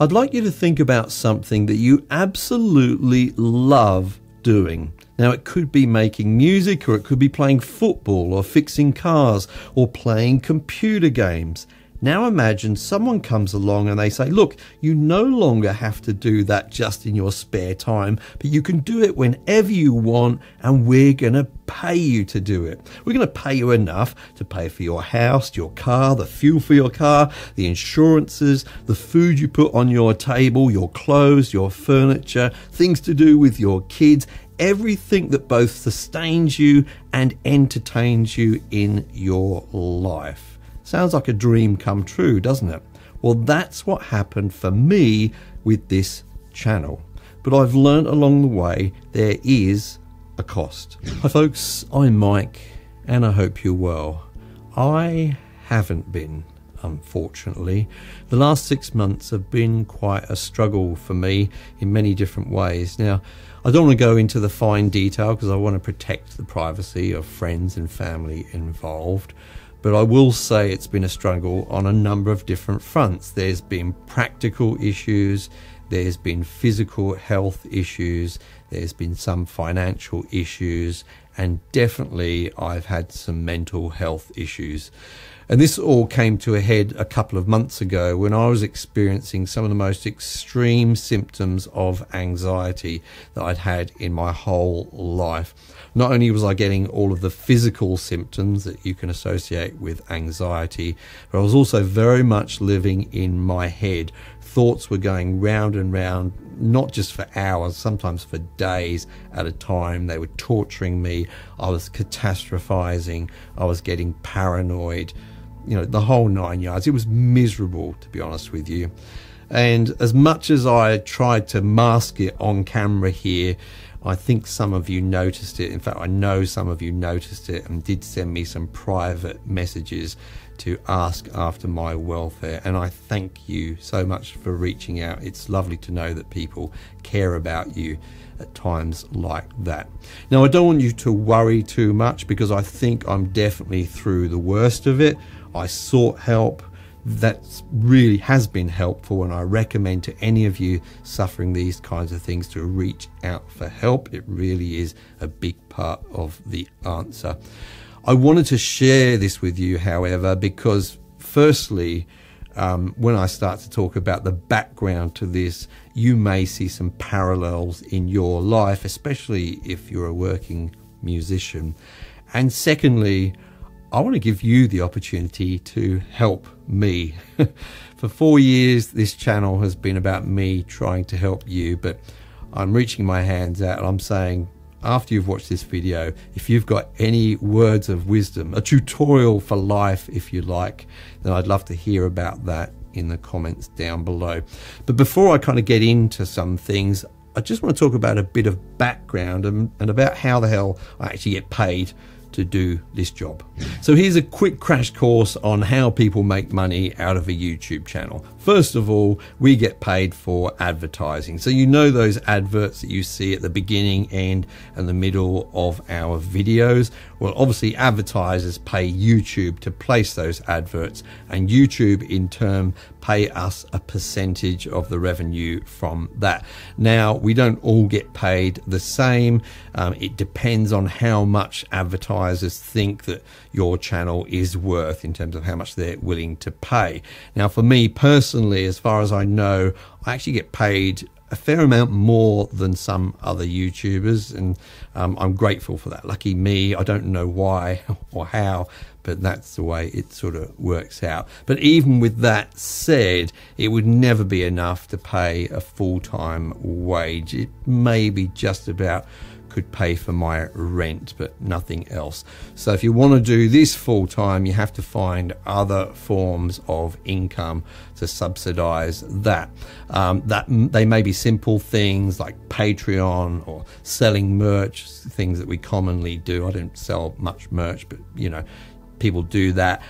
I'd like you to think about something that you absolutely love doing. Now, it could be making music, or it could be playing football, or fixing cars, or playing computer games. Now imagine someone comes along and they say, look, you no longer have to do that just in your spare time, but you can do it whenever you want, and we're going to pay you to do it. We're going to pay you enough to pay for your house, your car, the fuel for your car, the insurances, the food you put on your table, your clothes, your furniture, things to do with your kids, everything that both sustains you and entertains you in your life. Sounds like a dream come true, doesn't it? Well, that's what happened for me with this channel. But I've learned along the way, there is a cost. Hi folks, I'm Mike, and I hope you're well. I haven't been, unfortunately. The last 6 months have been quite a struggle for me in many different ways. Now, I don't want to go into the fine detail because I want to protect the privacy of friends and family involved. But I will say it's been a struggle on a number of different fronts. There's been practical issues, there's been physical health issues, there's been some financial issues, and definitely I've had some mental health issues. And this all came to a head a couple of months ago when I was experiencing some of the most extreme symptoms of anxiety that I'd had in my whole life. Not only was I getting all of the physical symptoms that you can associate with anxiety, but I was also very much living in my head. Thoughts were going round and round, not just for hours, sometimes for days at a time. They were torturing me. I was catastrophizing. I was getting paranoid. You know, the whole 9 yards. It was miserable, to be honest with you. And as much as I tried to mask it on camera here, I think some of you noticed it. In fact, I know some of you noticed it and did send me some private messages to ask after my welfare. And I thank you so much for reaching out. It's lovely to know that people care about you at times like that. Now, I don't want you to worry too much because I think I'm definitely through the worst of it. I sought help. That really has been helpful, and I recommend to any of you suffering these kinds of things to reach out for help. It really is a big part of the answer. I wanted to share this with you, however, because firstly, when I start to talk about the background to this, you may see some parallels in your life, especially if you're a working musician. And secondly, I want to give you the opportunity to help me. For 4 years, this channel has been about me trying to help you, but I'm reaching my hands out and I'm saying, after you've watched this video, if you've got any words of wisdom, a tutorial for life, if you like, then I'd love to hear about that in the comments down below. But before I kind of get into some things, I just want to talk about a bit of background and about how the hell I actually get paid to do this job. So here's a quick crash course on how people make money out of a YouTube channel. First of all, we get paid for advertising. So you know those adverts that you see at the beginning, end, and the middle of our videos? Well, obviously advertisers pay YouTube to place those adverts, and YouTube in turn pay us a percentage of the revenue from that. Now, we don't all get paid the same. It depends on how much advertisers think that your channel is worth in terms of how much they're willing to pay. Now, for me personally, as far as I know, I actually get paid a fair amount more than some other YouTubers, and I'm grateful for that. Lucky me. I don't know why or how, but that's the way it sort of works out. But even with that said, it would never be enough to pay a full-time wage. It may be just about could pay for my rent, but nothing else. So if you want to do this full time, you have to find other forms of income to subsidize that. They may be simple things like Patreon or selling merch, things that we commonly do. I don't sell much merch, but you know, people do that.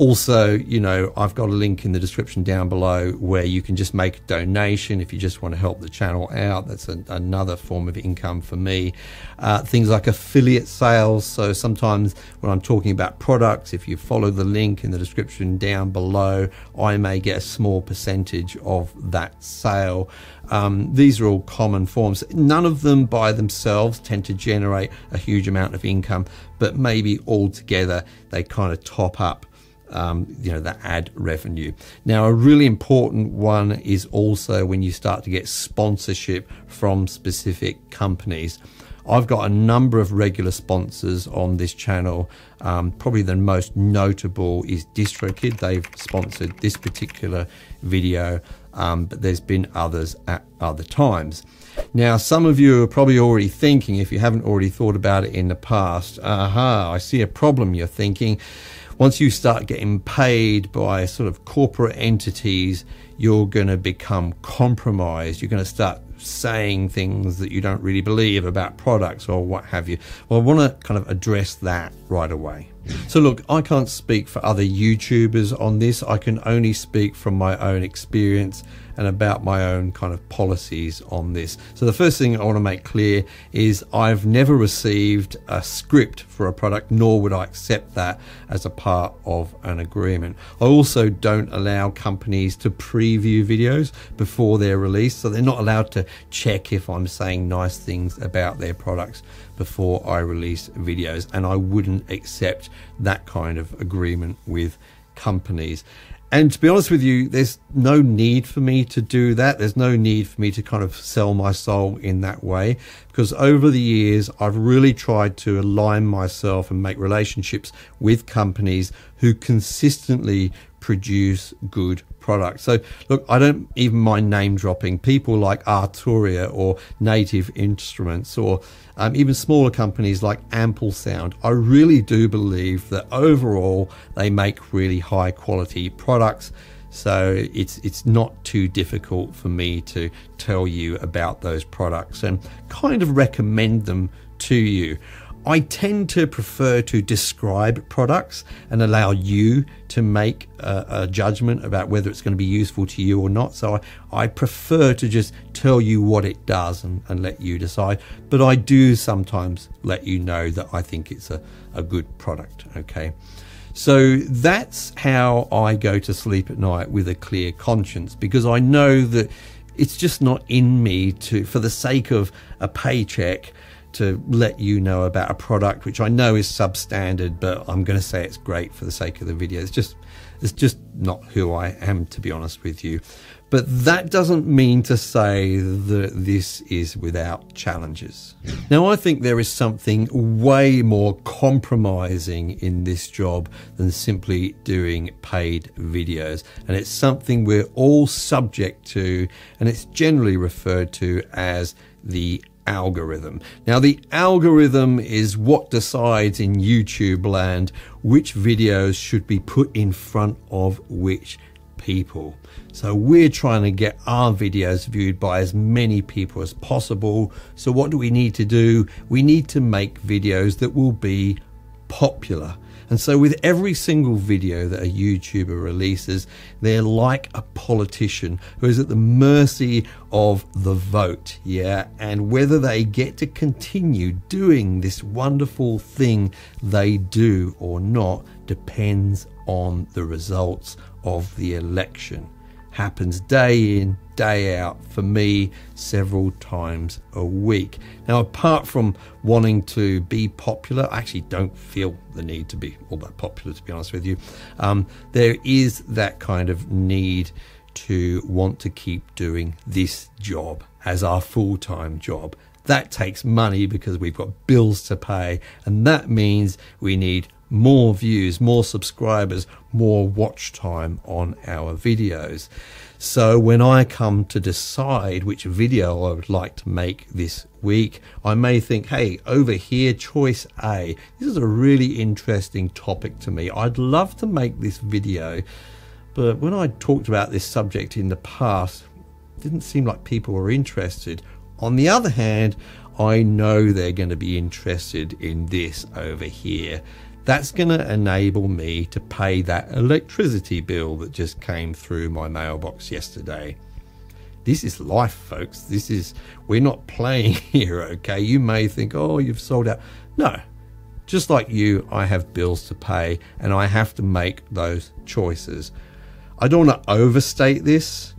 Also, you know, I've got a link in the description down below where you can just make a donation if you just want to help the channel out. That's another form of income for me. Things like affiliate sales. So sometimes when I'm talking about products, if you follow the link in the description down below, I may get a small percentage of that sale. These are all common forms. None of them by themselves tend to generate a huge amount of income, but maybe all together they kind of top up you know, the ad revenue. Now, a really important one is also when you start to get sponsorship from specific companies. I've got a number of regular sponsors on this channel. Probably the most notable is DistroKid. They've sponsored this particular video, but there's been others at other times. Now, some of you are probably already thinking, if you haven't already thought about it in the past, aha, I see a problem, you're thinking. Once you start getting paid by sort of corporate entities, you're going to become compromised. You're going to start saying things that you don't really believe about products or what have you. Well, I want to kind of address that right away. So look, I can't speak for other YouTubers on this. I can only speak from my own experience and about my own kind of policies on this. So the first thing I want to make clear is I've never received a script for a product, nor would I accept that as a part of an agreement. I also don't allow companies to preview videos before they're released, so they're not allowed to check if I'm saying nice things about their products before I release videos, and I wouldn't accept that kind of agreement with companies. And to be honest with you, there's no need for me to do that. There's no need for me to kind of sell my soul in that way, because over the years, I've really tried to align myself and make relationships with companies who consistently produce good products. So look, I don't even mind name dropping people like Arturia or Native Instruments, or even smaller companies like Ample Sound. I really do believe that overall they make really high quality products. So it's not too difficult for me to tell you about those products and kind of recommend them to you. I tend to prefer to describe products and allow you to make a judgment about whether it's going to be useful to you or not. So I prefer to just tell you what it does and let you decide. But I do sometimes let you know that I think it's a good product, okay? So that's how I go to sleep at night, with a clear conscience, because I know that it's just not in me to, for the sake of a paycheck, to let you know about a product which I know is substandard, but I'm going to say it's great for the sake of the video. It's just not who I am, to be honest with you. But that doesn't mean to say that this is without challenges. Now, I think there is something way more compromising in this job than simply doing paid videos. And it's something we're all subject to, and it's generally referred to as the algorithm. Now, the algorithm is what decides in YouTube land which videos should be put in front of which people. So we're trying to get our videos viewed by as many people as possible. So what do we need to do? We need to make videos that will be popular. And so with every single video that a YouTuber releases, they're like a politician who is at the mercy of the vote, yeah? And whether they get to continue doing this wonderful thing they do or not depends on the results of the election. Happens day in, day out, for me, several times a week. Now, apart from wanting to be popular, I actually don't feel the need to be all that popular, to be honest with you. There is that kind of need to want to keep doing this job as our full-time job. That takes money because we've got bills to pay, and that means we need more views, more subscribers, more watch time on our videos. So when I come to decide which video I would like to make this week, I may think, hey, over here, choice A, this is a really interesting topic to me. I'd love to make this video, but when I talked about this subject in the past, it didn't seem like people were interested. On the other hand, I know they're going to be interested in this over here. That's going to enable me to pay that electricity bill that just came through my mailbox yesterday. This is life, folks. This is, we're not playing here, okay? You may think, oh, you've sold out. No, just like you, I have bills to pay and I have to make those choices. I don't want to overstate this,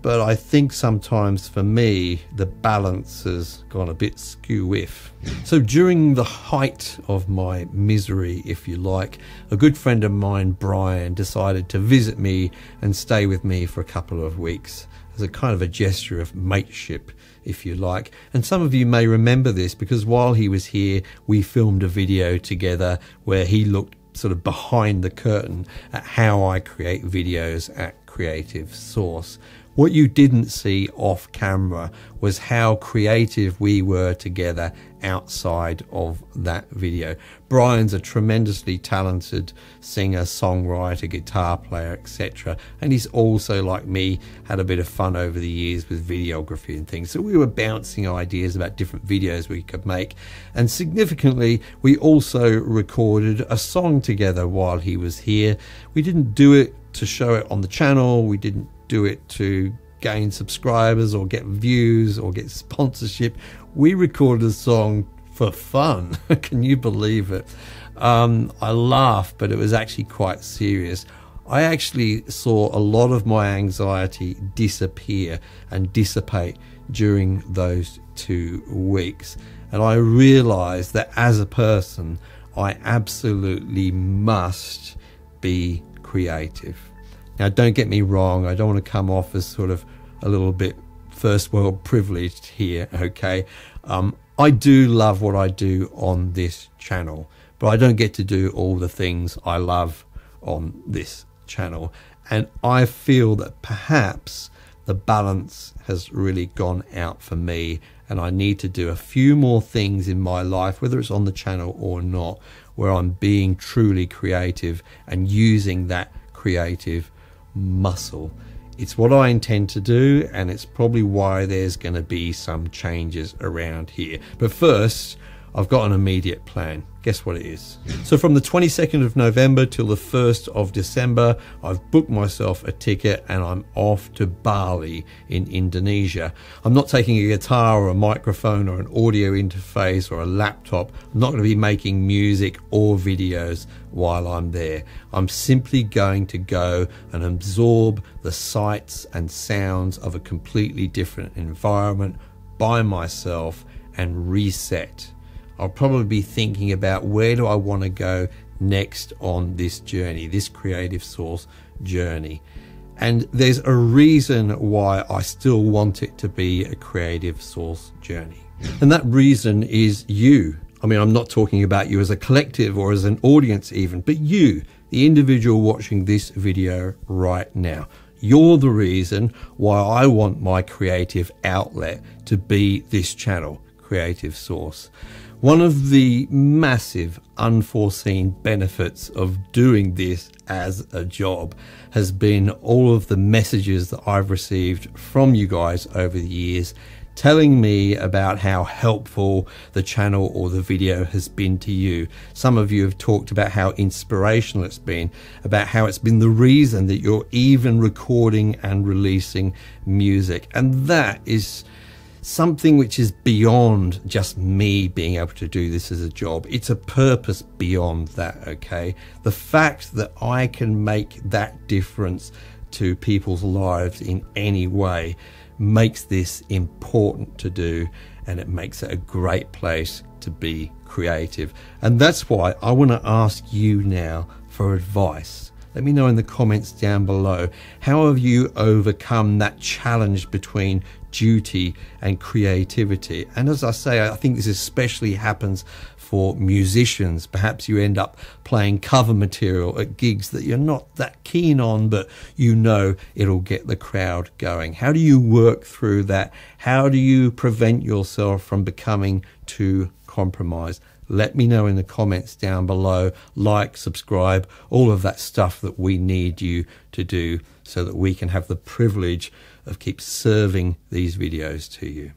but I think sometimes for me, the balance has gone a bit skew-whiff. So during the height of my misery, if you like, a good friend of mine, Brian, decided to visit me and stay with me for a couple of weeks as a kind of a gesture of mateship, if you like. And some of you may remember this because while he was here, we filmed a video together where he looked sort of behind the curtain at how I create videos at Creative Sauce. What you didn't see off camera was how creative we were together outside of that video. Brian's a tremendously talented singer, songwriter, guitar player, etc. And he's also, like me, had a bit of fun over the years with videography and things. So we were bouncing ideas about different videos we could make. And significantly, we also recorded a song together while he was here. We didn't do it to show it on the channel. We didn't do it to gain subscribers or get views or get sponsorship. We recorded a song for fun. Can you believe it? I laughed, but it was actually quite serious. I actually saw a lot of my anxiety disappear and dissipate during those 2 weeks. And I realized that as a person, I absolutely must be creative. Now, don't get me wrong, I don't want to come off as sort of a little bit first world privileged here, okay? I do love what I do on this channel, but I don't get to do all the things I love on this channel. And I feel that perhaps the balance has really gone out for me and I need to do a few more things in my life, whether it's on the channel or not, where I'm being truly creative and using that creative muscle. It's what I intend to do, and it's probably why there's going to be some changes around here. But first, I've got an immediate plan. Guess what it is? So from the 22nd of November till the 1st of December, I've booked myself a ticket and I'm off to Bali in Indonesia. I'm not taking a guitar or a microphone or an audio interface or a laptop. I'm not going to be making music or videos while I'm there. I'm simply going to go and absorb the sights and sounds of a completely different environment by myself and reset. I'll probably be thinking about where do I want to go next on this journey, this Creative Sauce journey. And there's a reason why I still want it to be a Creative Sauce journey. And that reason is you. I mean, I'm not talking about you as a collective or as an audience even, but you, the individual watching this video right now. You're the reason why I want my creative outlet to be this channel, Creative Sauce. One of the massive unforeseen benefits of doing this as a job has been all of the messages that I've received from you guys over the years telling me about how helpful the channel or the video has been to you. Some of you have talked about how inspirational it's been, about how it's been the reason that you're even recording and releasing music. And that is something which is beyond just me being able to do this as a job. It's a purpose beyond that, okay? The fact that I can make that difference to people's lives in any way makes this important to do, and it makes it a great place to be creative. And that's why I want to ask you now for advice. Let me know in the comments down below, how have you overcome that challenge between duty and creativity? And as I say, I think this especially happens for musicians. Perhaps you end up playing cover material at gigs that you're not that keen on, but you know it'll get the crowd going. How do you work through that? How do you prevent yourself from becoming too compromised? Let me know in the comments down below. Like, subscribe, all of that stuff that we need you to do so that we can have the privilege of keep serving these videos to you.